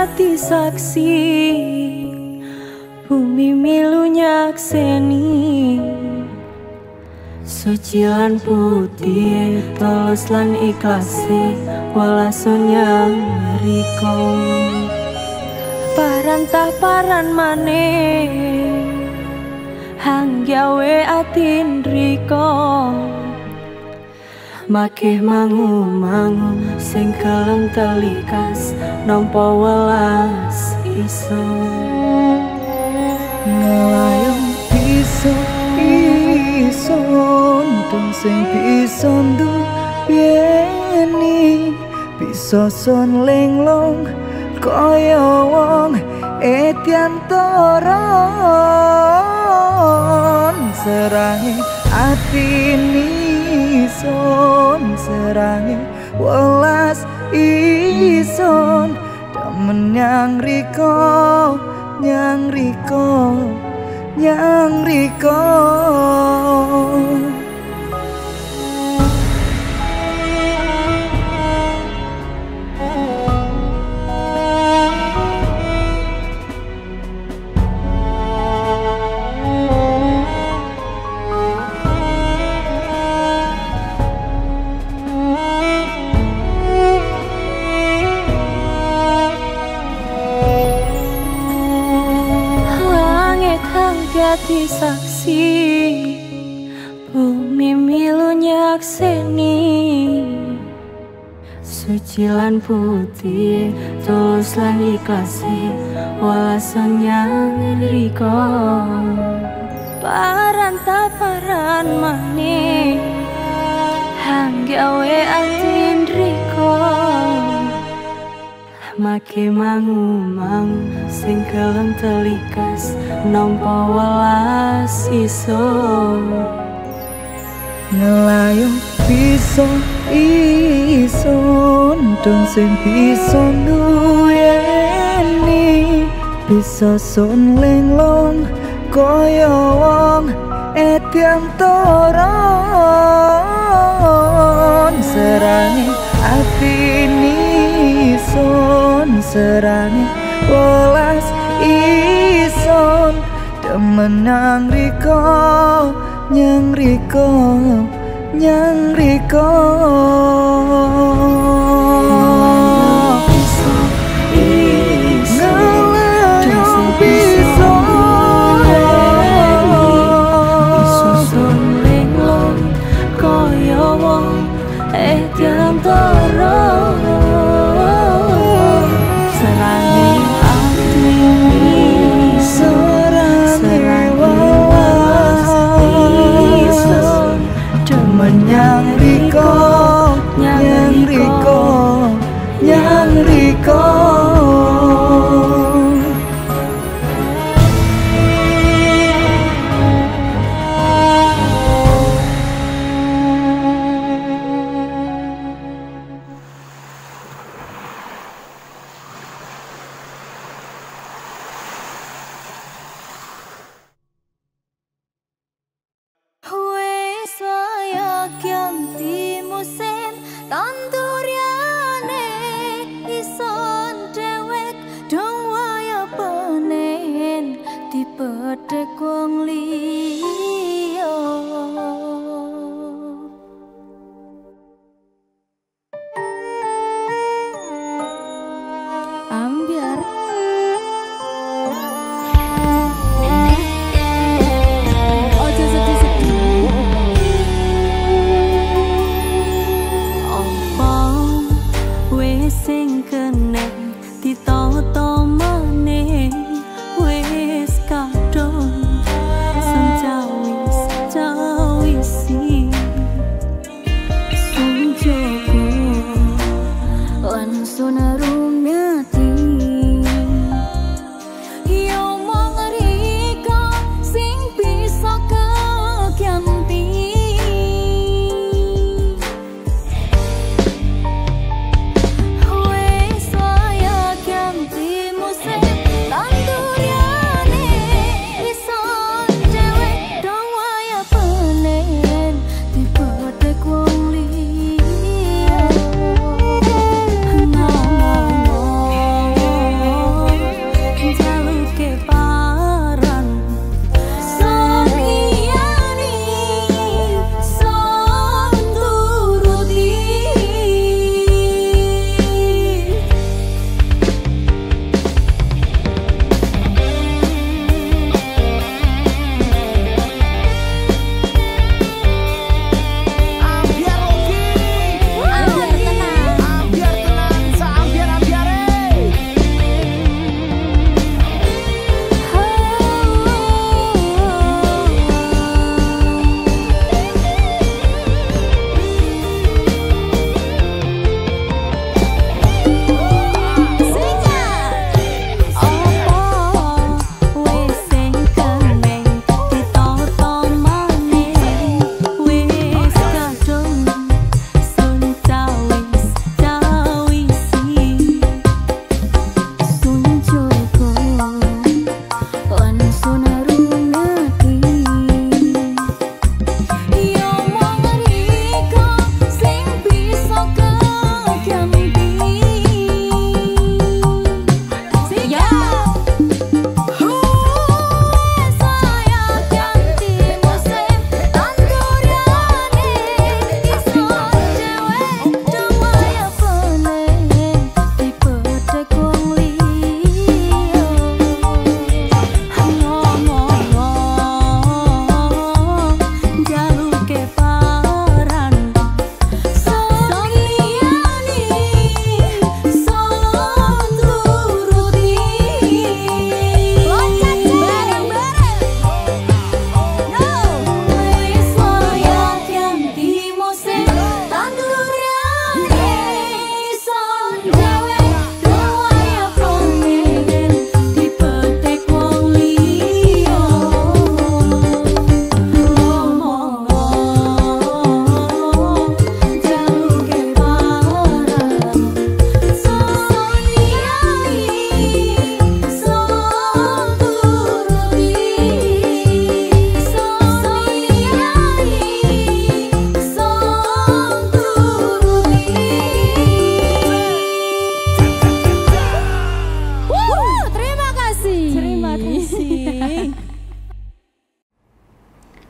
hati saksi, bumi milunya kseni. Suci lan putih, tulus lan ikhlasi, walasun yang riko. Paran tak paran maneh, hang gawe atin riko. Makih mangu-mangu sing keleng telikas, nampa welas iso. Nglayung pison tung sing pison du pieni, pisoson linglung koyo wong etiantoron. Serangi atini son, serangi welas ison. Demen nyang riko, nyang riko, nyang riko. Hati saksi, bumi milunya akseni. Suci lan putih, tulus lan ikhlasi, walasan yang riko. Paran tak paran maneh, hang gawe atin riko. Make mangu-mangu sing keleng telikas, nampa welas iso. Ngelayung pison ison tung sing pison duweni, pisoson linglung koyo wong etiantoron. Serangi atini son, serani welas ison. Demen nyang riko, nyang riko, nyang riko. Ditoto meneh wis kadung senjau.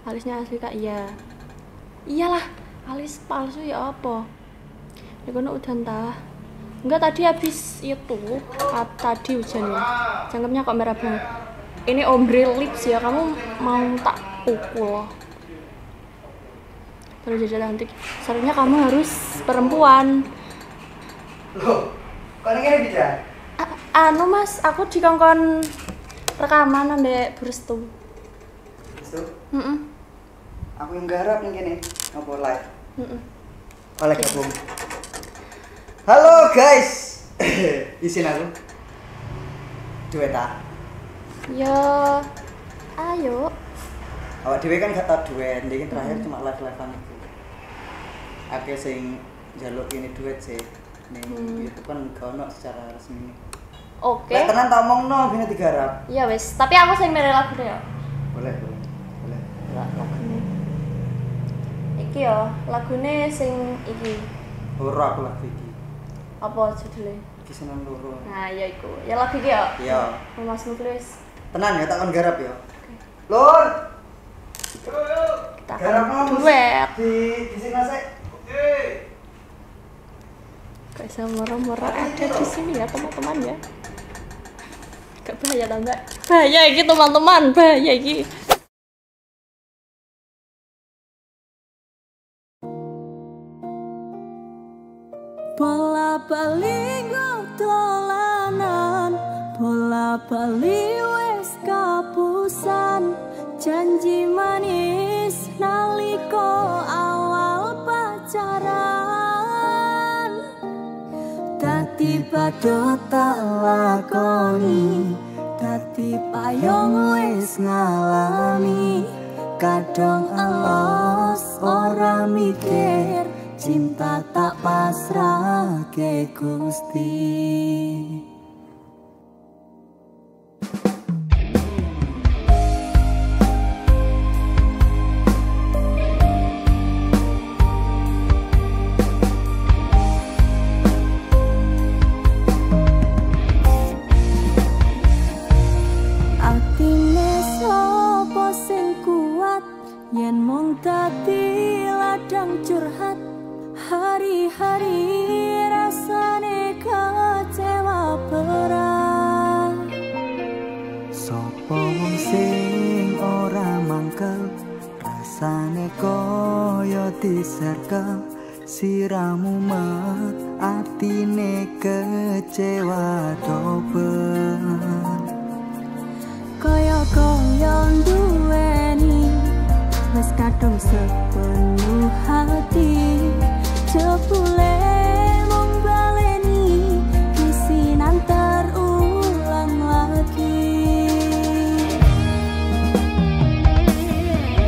Alisnya asli Kak? Iya. Iyalah, alis palsu ya apa? Ya kono udan tah. Enggak, tadi habis itu, tadi hujannya. Jangkepnya kok merah banget. Ini ombre lips ya, kamu mau tak pukul. Terus jajah cantik. Seharusnya kamu harus perempuan. Loh, kok ngene iki ya? Anu Mas, aku dikongkon rekaman ambek Brustu. Brustu? Heeh. Aku yang garap ning kene, apa live? Heeh. Oleh gabung. Halo guys. Isin aku. Duet ta? Yo. Ayo. Awak dhewe kan gak tau duet, iki terakhir cuma live-livean iku. Akeh sing njaluk ini duet sih. Ning YouTube kan gak ono secara resmi. Oke. Okay. Lah tenan tak omongno gene digarap. Iya wis, tapi aku sing mere lagu ya. Boleh, boleh. Boleh. Lah lagune. Iki yo, lagune sing iki. Ora aku lagi iki. Apa judulnya? Iki seneng loro. Nah, ya iku. Ya lagu iki yo. Iya. Mas Muklis. Tenan ya tak kon garap yo. Okay. Lur. Kita akan duet di sini masih. Oke. Gak bisa murah-murah ada di sini ya teman-teman ya. Gak bahaya tau gak? Bahaya ini teman-teman, bahaya ini. Bola bali ngotolanan, bola bali wes kapusan. Janji manis nalika awal pacaran, dadi padha tak lakoni, dadi payung wis ngalami. Kadang alos ora mikir, cinta tak pasrahke Gusti. Yen mung dadi ladang curhat, hari-hari rasane kecewa berat. Sopo wong sing ora mangkel, rasane koyo diserkel. Siramu mat, atine kecewa dobel. Koyo duweni wes kadung sepenuh hati, jebule mung baleni kisinan terulang lagi.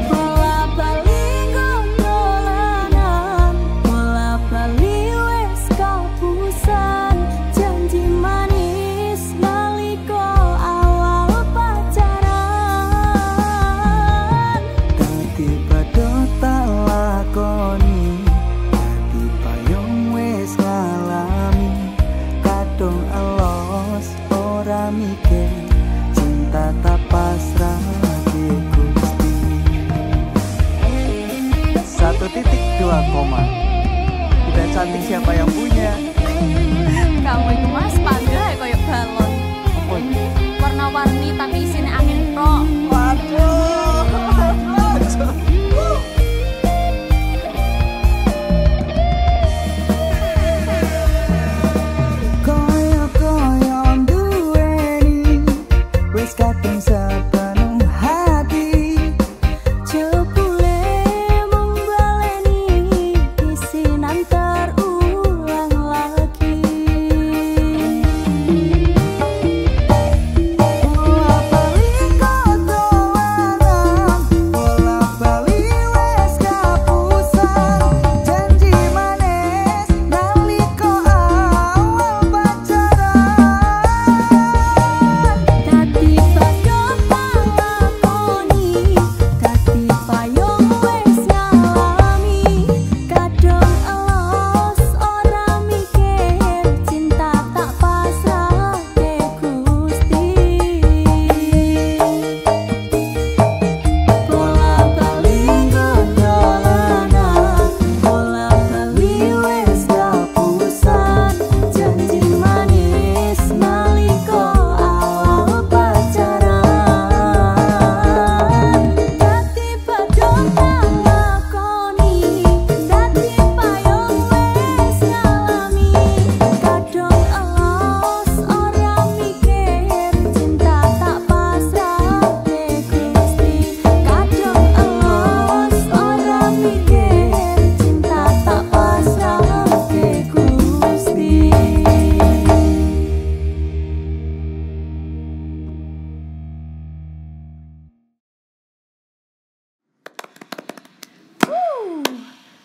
Bola bali gondolanan, bola bali wes kapusan. Janji manis nalika awal pacaran, hati payung wis ngalami. Kadung elos ora mikir, cinta tak pasrah di Gusti. 1.2, tidak cantik siapa yang punya. Kamu itu Mas pandai koyo balon. Warna-warni tapi isinya angin tok. Waduh. Terima kasih.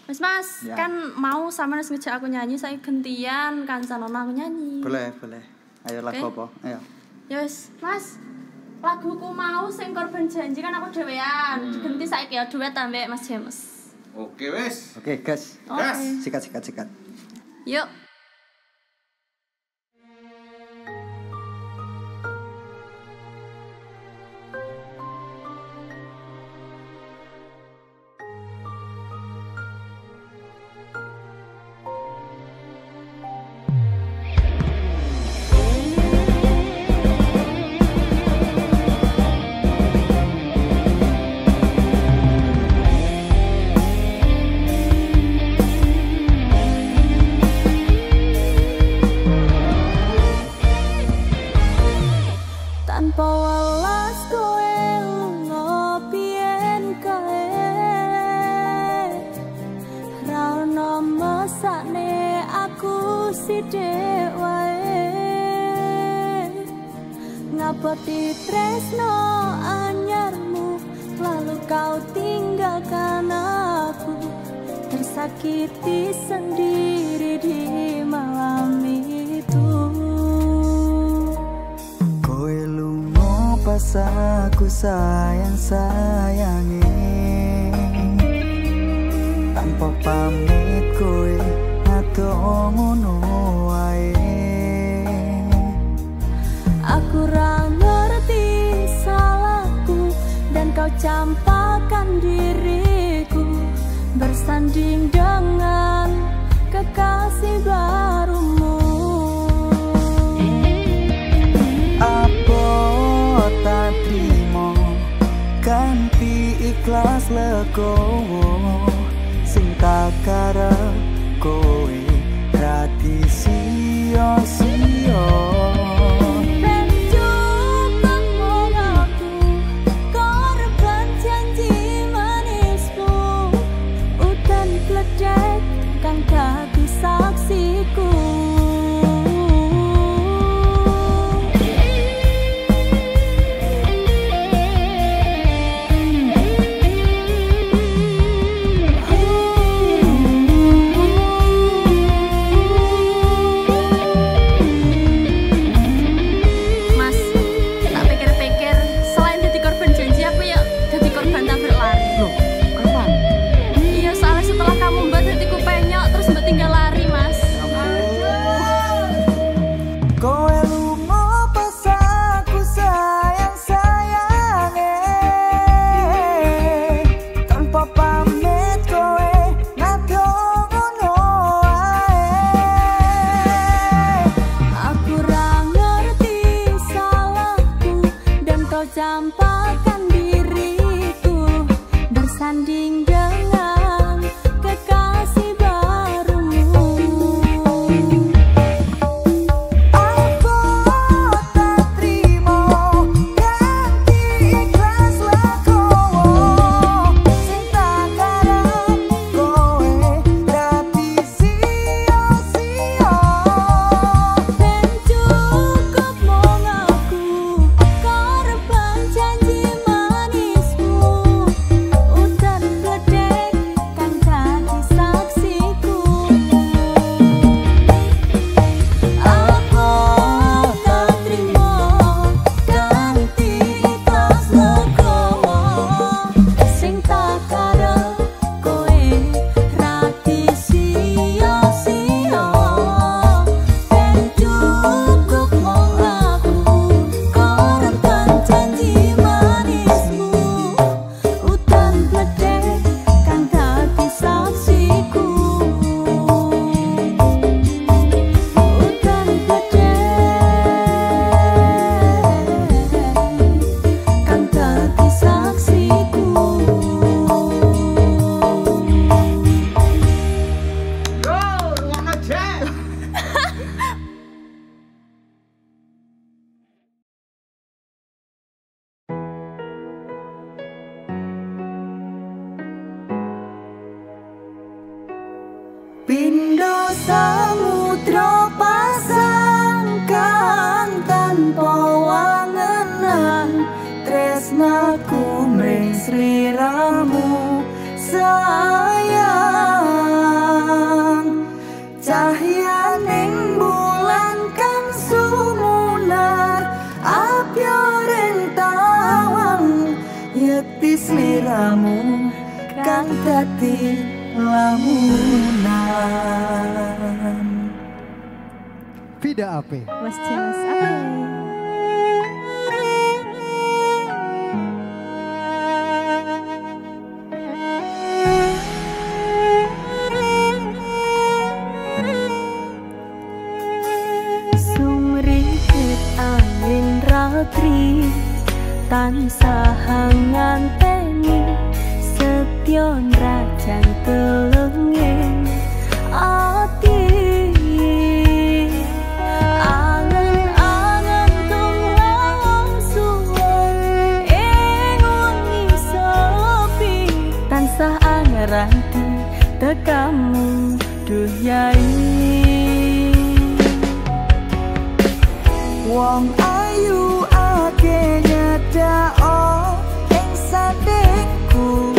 Mas, ya. Kan mau sama harus ngejak aku nyanyi, saya gantian kan sanona aku nyanyi. Boleh, boleh. Ayo lagu okay. Apa? Ayo. Yes, Mas. Laguku mau sing korban janji kan aku dhewean. Diganti saiki ya duet ambe Mas James. Oke wis. Oke, gas. Gas. Sikat. Yuk. Seperti tresno anyarmu, lalu kau tinggalkan aku, tersakiti sendiri di malam itu. Koe lungo pas aku sayang-sayangi, tanpa pamit koe atau ngono wae. Aku ra ngerti salahku dan kau campakkan diriku bersanding dengan kekasih barumu. Apa tak terima ganti ikhlas legowo sing tak karep kowe rati sio-sio. Aku mring sliramu sayang. sliramu kang dadi lamunan. Vida ape Mas James ape. Tansah nganteni setyo rajan telunging ati angen-angen tung lawang suwon ing wengi sepi tansah angranti tekamu duh yai wong ayu ake nyadao ing sadekku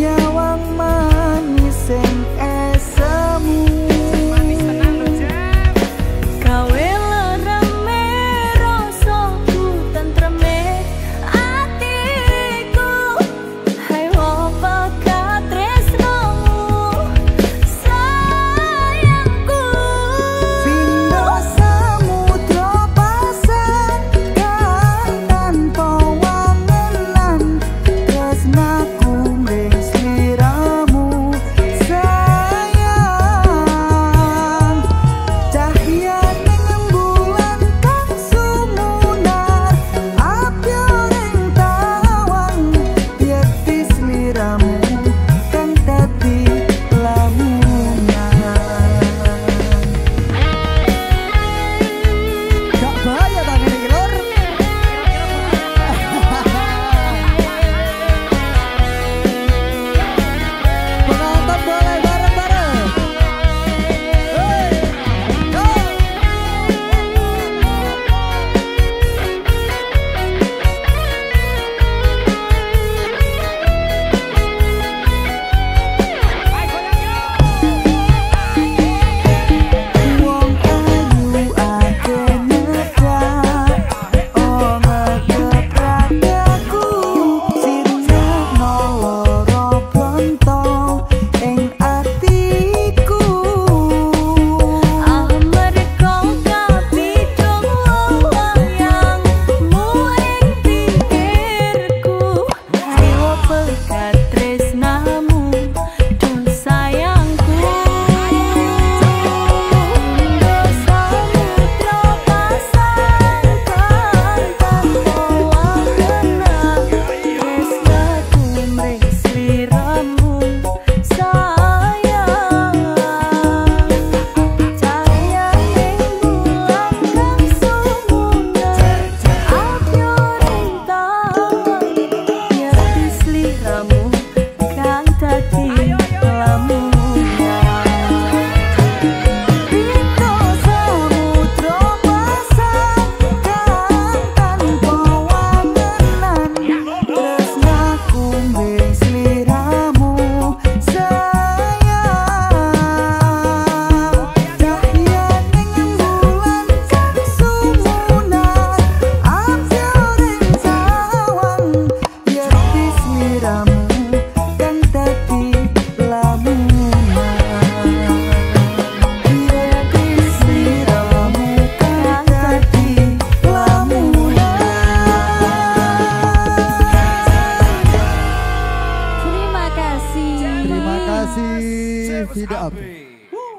nyawa manis sing esemu kawe lereme rasaku tentreme atiku hai apa katresnamu sayangku pindah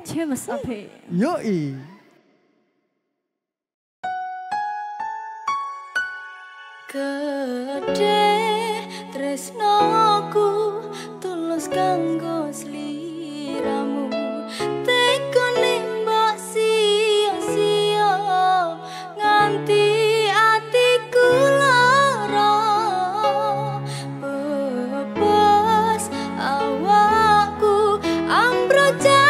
James Abe. Yoi. Gede tresnoku tulus kanggo sliramu teko nembak sia-sia nganti atiku lara bebas awakku ambroja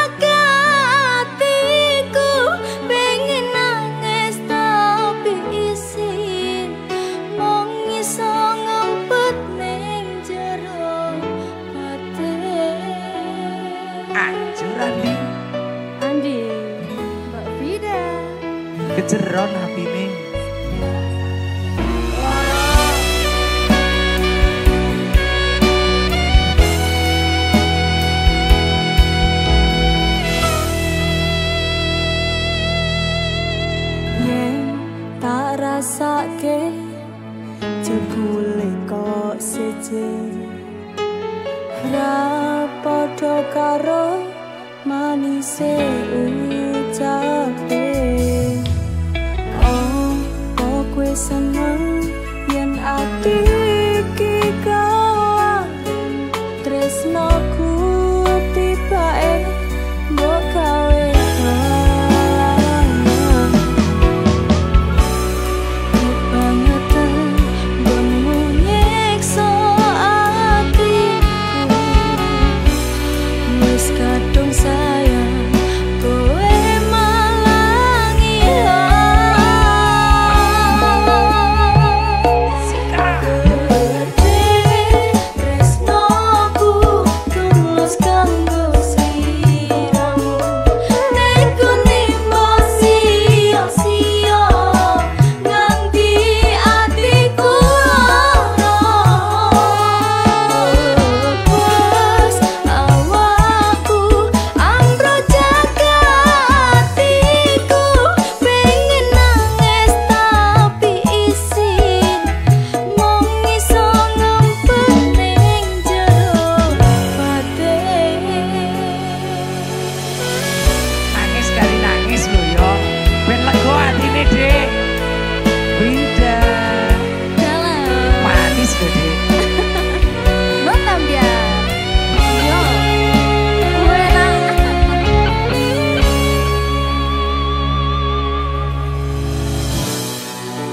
keceron hati nih. ora padha karo manise ucape. Opo kowe seneng yen ati iki kawan tresnaku tibae mbok gawe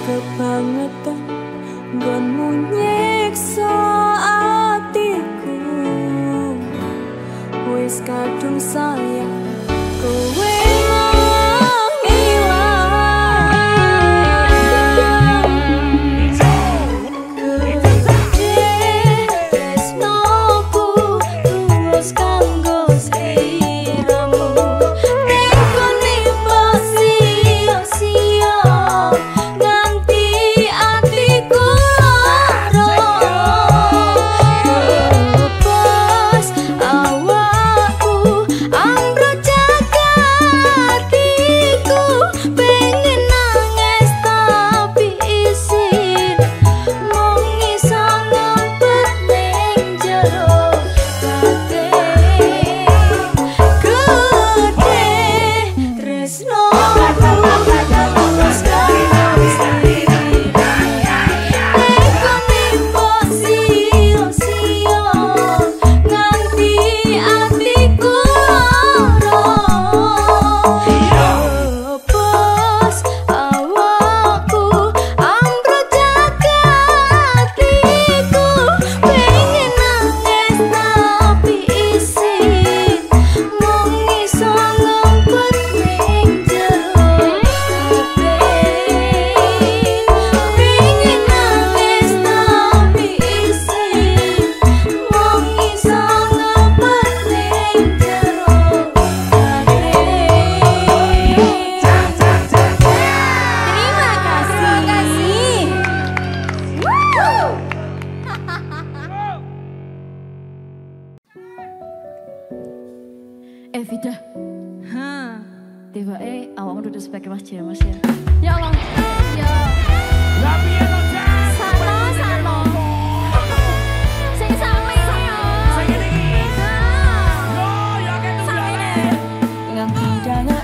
kebangetan nggonmu nyiksa atiku, wis kadung sayang kowe. Vida, tiba-tiba awakmu duduk sebagai mas ya mas ya. Ya Allah, ya.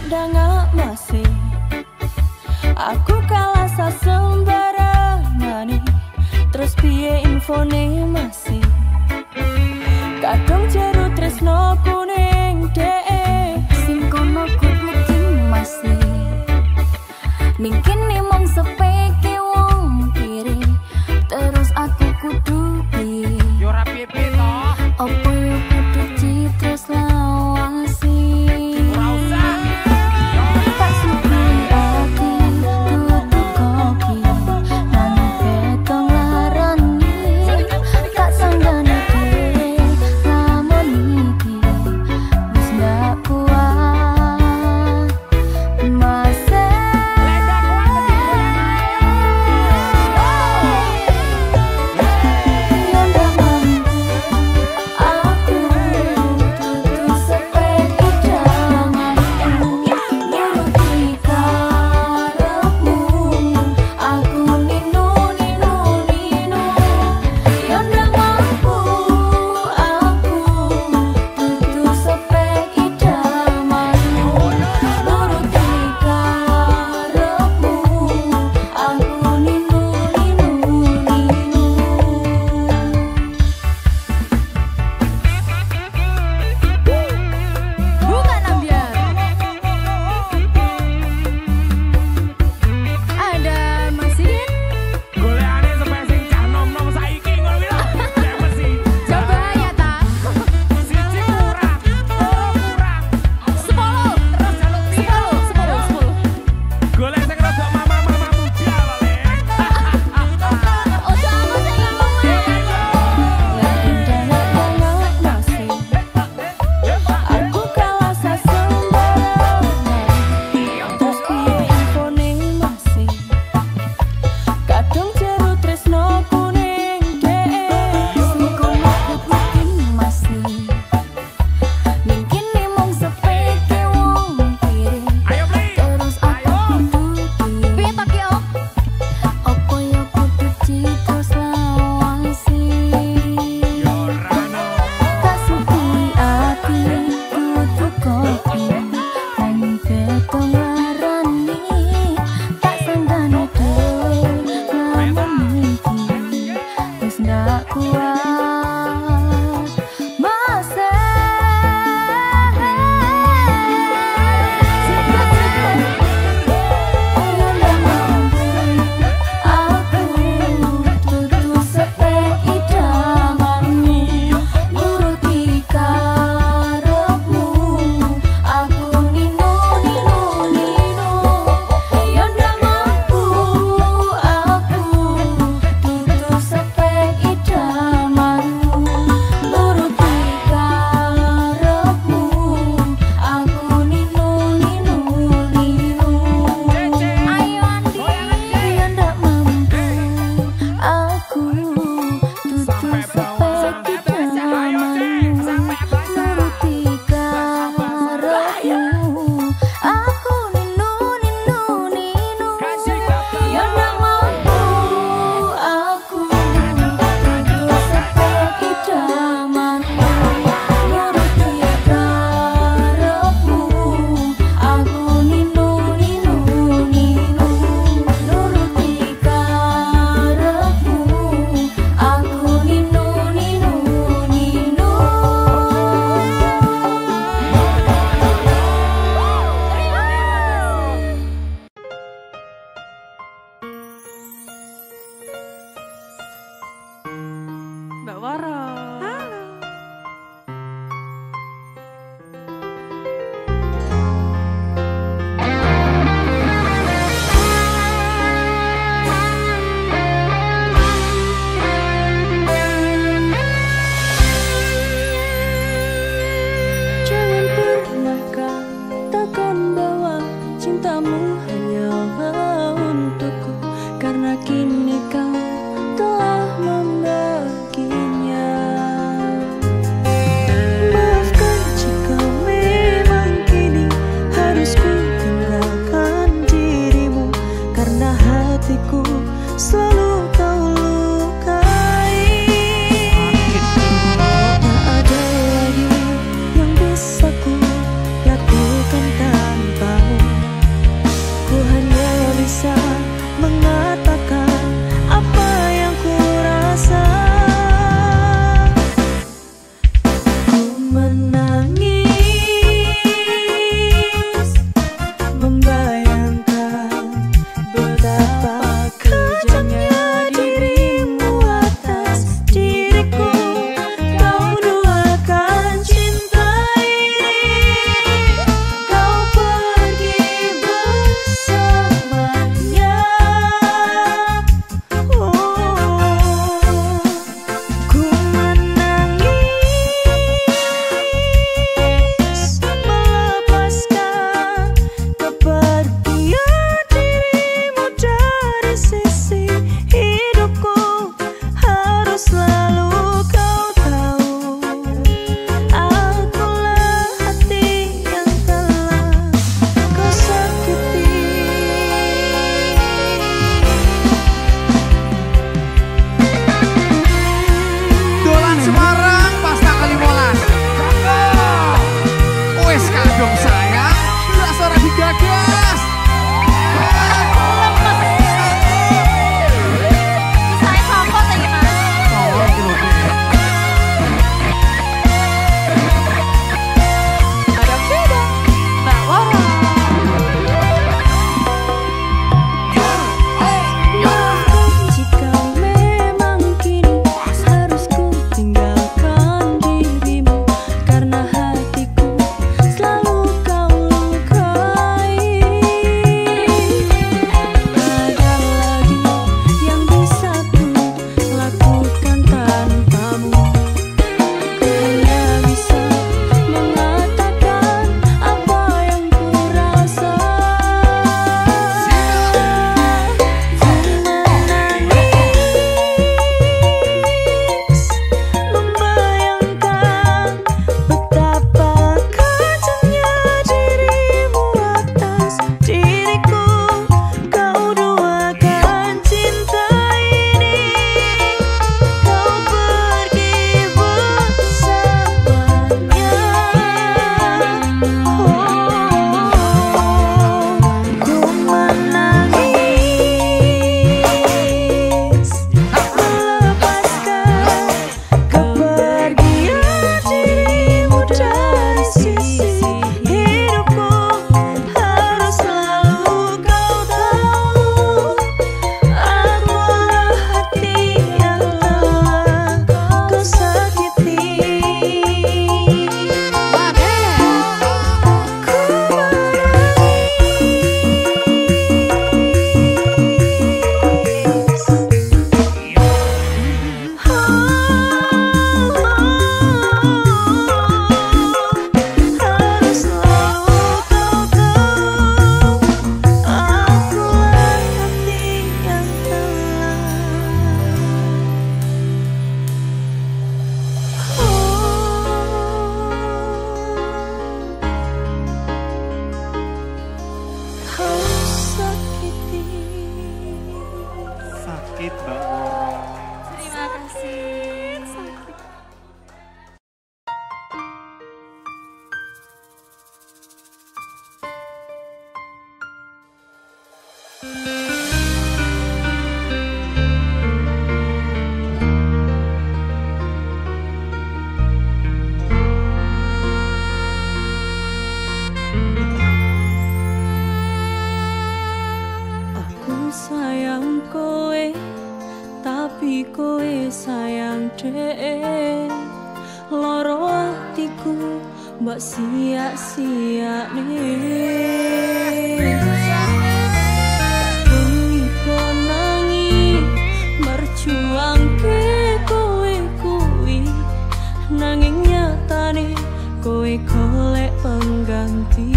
Dangak masih, aku kalah sasembarangani. Terus piye infone masih, kadung jeru tresno kuning de. Mungkin emang sepeke wong kiri, terus aku kudu piye? Yo ra piye-piye to. Opo yo kudu citra selawasi. Ora usah. Tak suci ati tutup koki, nang betong larani. dee loro atiku mbok sia-sia nih. Golek pengganti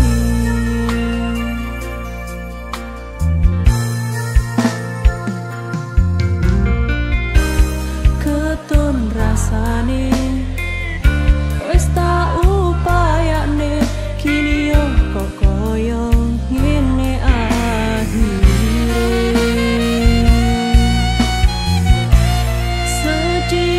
keton rasane wis tak upayane kini yo kok koyo ngene akhire sedih.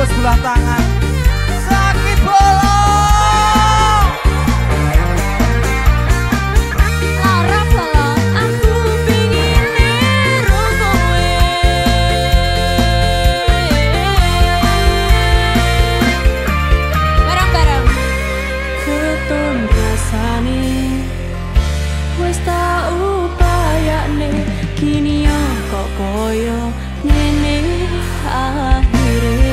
Sebelah tangan sakit bolong larap bolong aku pingin nero kowe bareng-bareng keton rasane wis tak upayane kini kok koyo ngene akhire.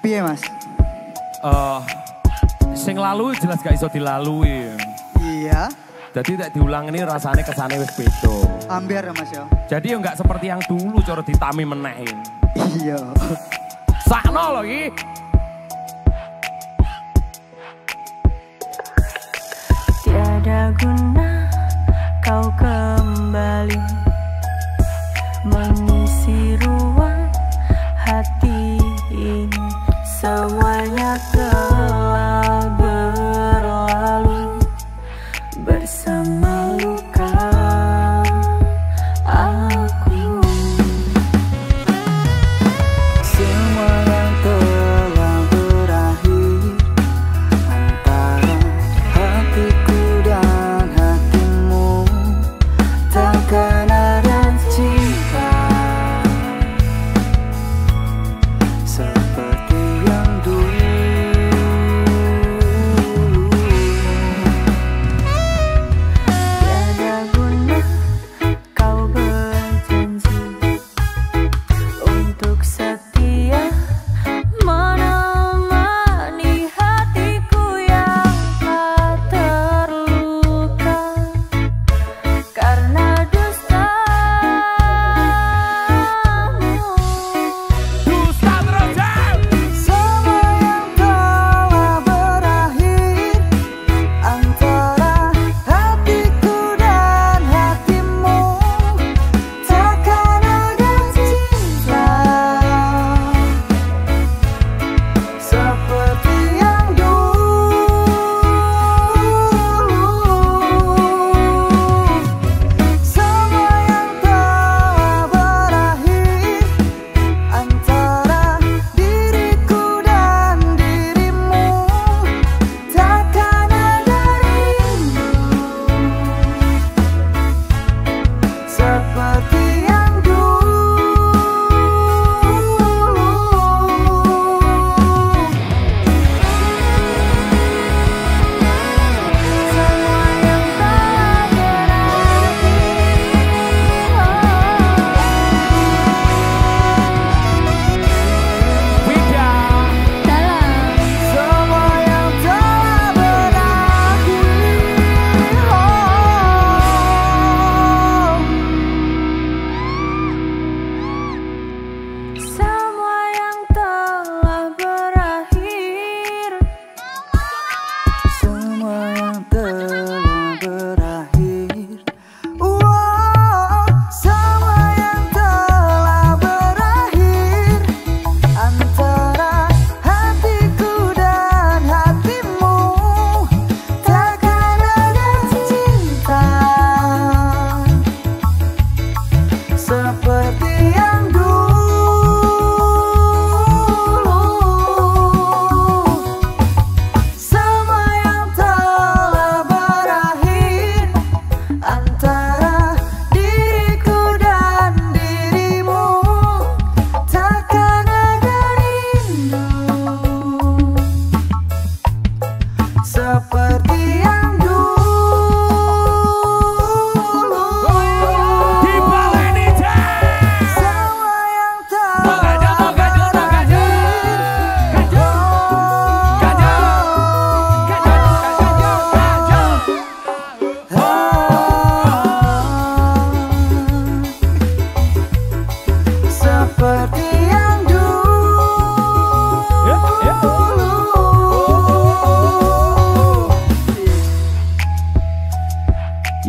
Piye mas? Sing lalu jelas gak iso dilalui. Iya. Jadi tak diulang ini rasanya kesane wis beda. Ambiar ya mas ya. Jadi ya nggak seperti yang dulu cara ditami menehin. Iya. Sakno loh iki. Tiada guna kau kembali mengisi ruang hati ini. Semuanya telah berlalu bersama luka aku. Semua yang telah berakhir antara hatiku dan hatimu takkan ada cinta seperti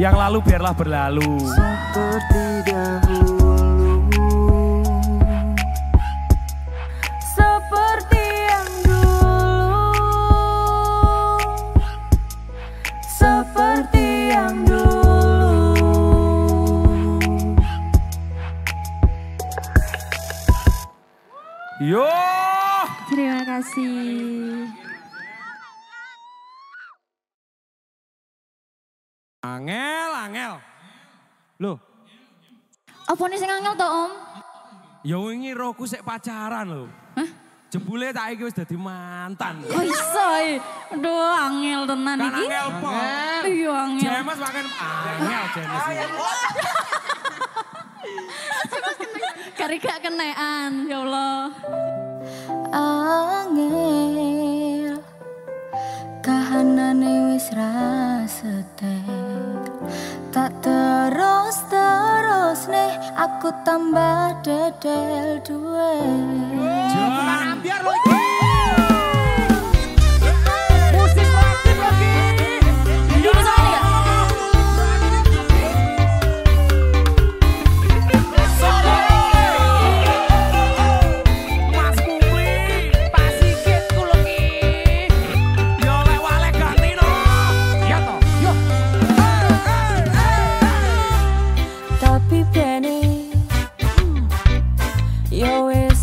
Yang lalu biarlah berlalu. Seperti dahulu, seperti yang dulu, seperti yang dulu. Yo, terima kasih. Angel. Loh. Apa nih sing angel to, Om? Ya wingi rohku sik pacaran lho. Hah? Jebule tak iki wis dadi mantan. Kok iso e? Aduh, angel tenan iki. Angel po. Iya, angel. James makan angel James. Kari gak kenean, ya Allah. Angel kahanane wis rasete. Tak terus nih aku tambah dedel duwe. Jangan ambiar lagi. Musik aktif lagi. Mas Kupli, Pak Sigit kuloki. Yo lek wale gak nino. Ya toh. Yo.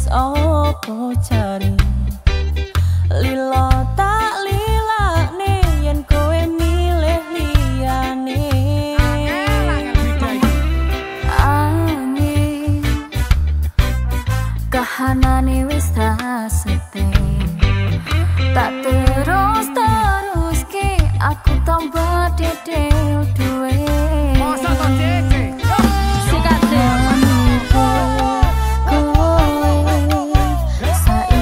Opo cari lilo tak lila nih yang kowe milih liyane. Angin kahanane wis tak sete. Tak terus ki aku tambah dedel duwe. Masa tak cecek sikat deh. Kowe, saiki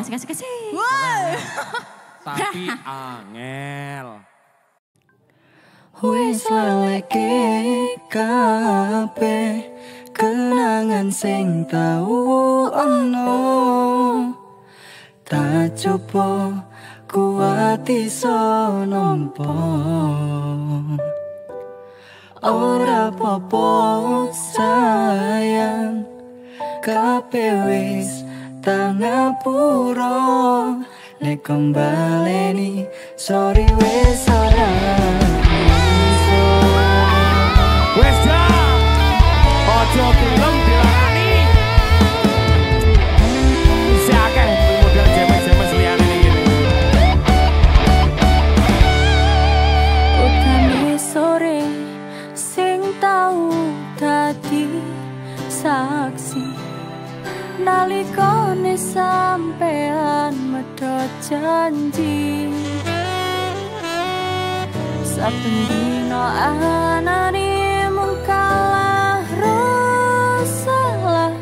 Kasih. Wow. Tapi angel. Wis leleke kabeh kenangan sing tau ono. Tak coba kuati so nampa. Ora popo sayang kabeh wis tangapura. Nek kembaleni sorry wis ora. Westa, ojo gelem dilarani. Bisa akeh model jemes-jemes liyane ngene. Utane sore sing tau dadi saksi nalikane sampean medhot janji. Saben dina anane kalah rosalah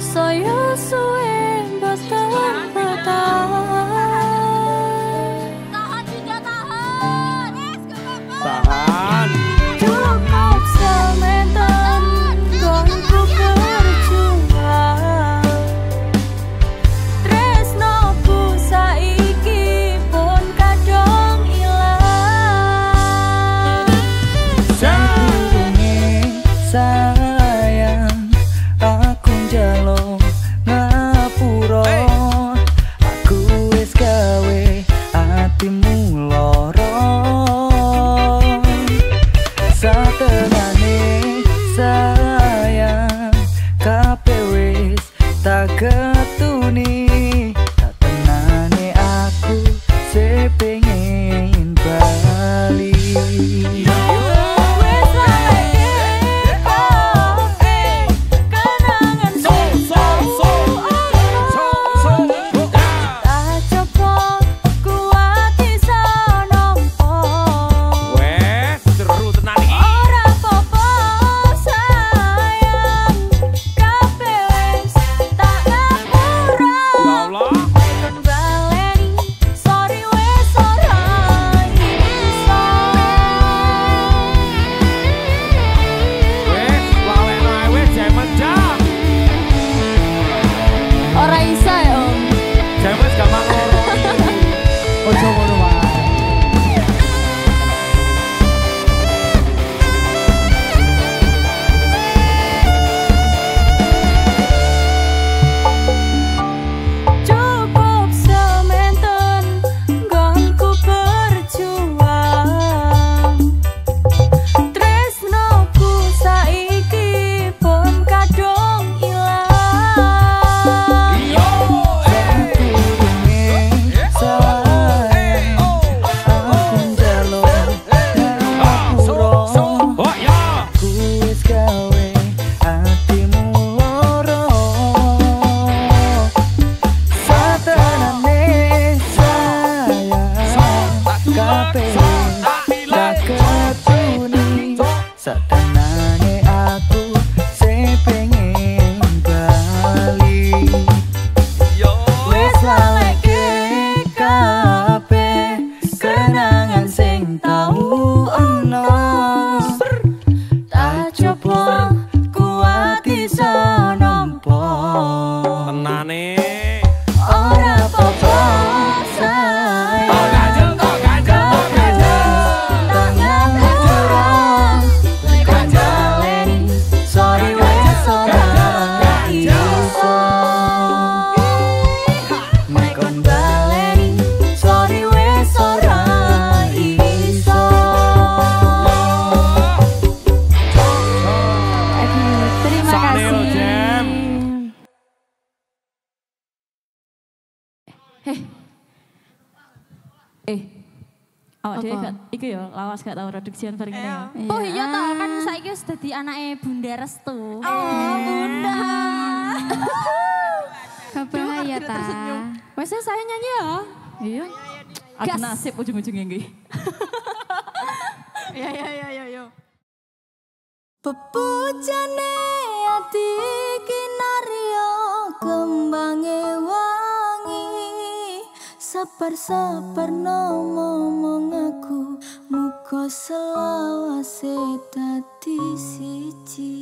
saya suwe boten bertahan. Tahan cukup sementen gongku berjuang tresnoku saiki pun kadang ilang. Sayang, aku njaluk ngapura. Aku wis gawe atimu lara. Satenane sayang, kabeh wis tak ketuni. Tak tenane aku sepengin bali. Lawas gak tau reduksian bareng ini ya. Oh iya toh, kan saiki wis dadi anake Bunda Restu. Oh Bunda. Kabahaya ta. Wes saya nyanyi ya. Iya. Ada nasib ujung-ujungnya nggih. Iya. Pepujane ati kinarya kembange Parsaparnomo mengaku muka selawase dadi siji.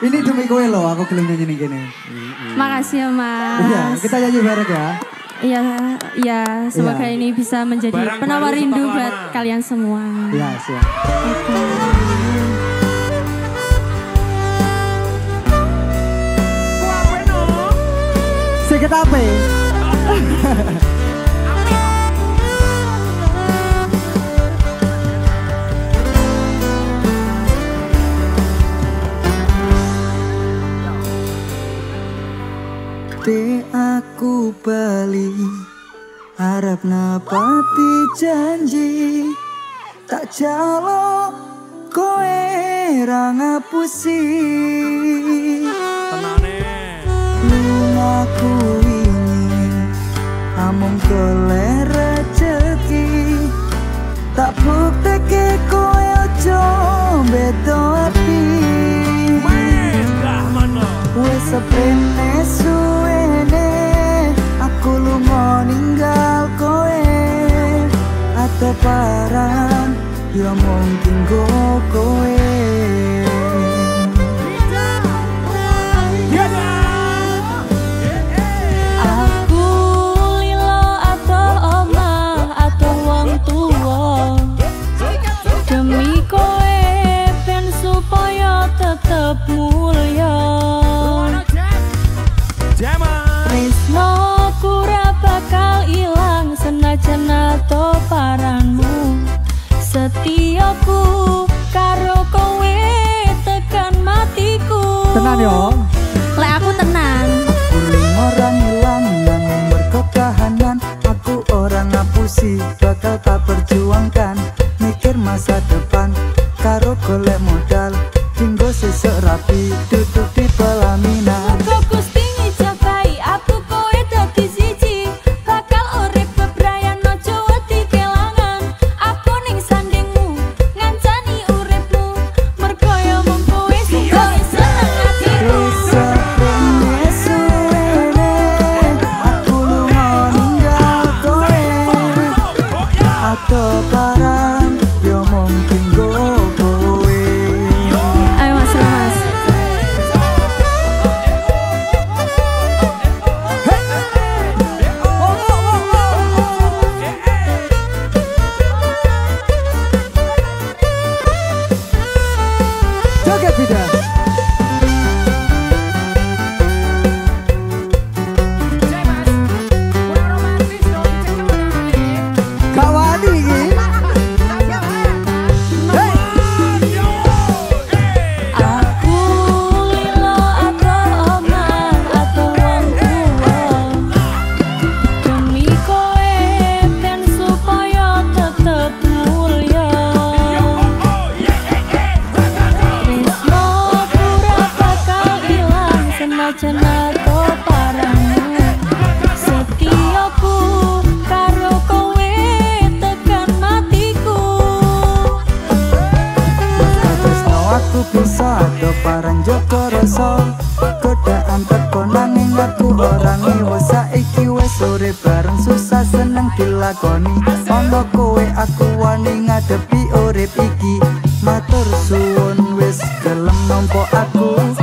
Ini demi kowe loh, aku gelem nyanyi nih gini. Makasih ya Mas. Iya, kita nyanyi bareng ya. Iya, semoga ini bisa menjadi penawar rindu buat kalian semua. Iya, siap. Sikit apa? Te aku bali harap napati janji tak jalo koe ra ngapusi tenane lumaku ingin amung golek rejeki tak bukteke koe aja beto ati wes sepene suene aku lunga ninggal koe atau parang ya mung tinggo koe aku lilo atau oma atau wong tuwa demi koe ben supaya tetep mulya. Tresno ku ra bakal ilang senajan ato paranmu setiaku karo kowe tekan matiku. Tenan yo. Lek aku tenan. Aku orang hilang nang berkekahanan aku orang ngapusi bakal tak perjuangkan mikir masa depan karo golek modal tinggo sesek rapi tutup di pelaminan. Matur suwun wis gelem nampa aku.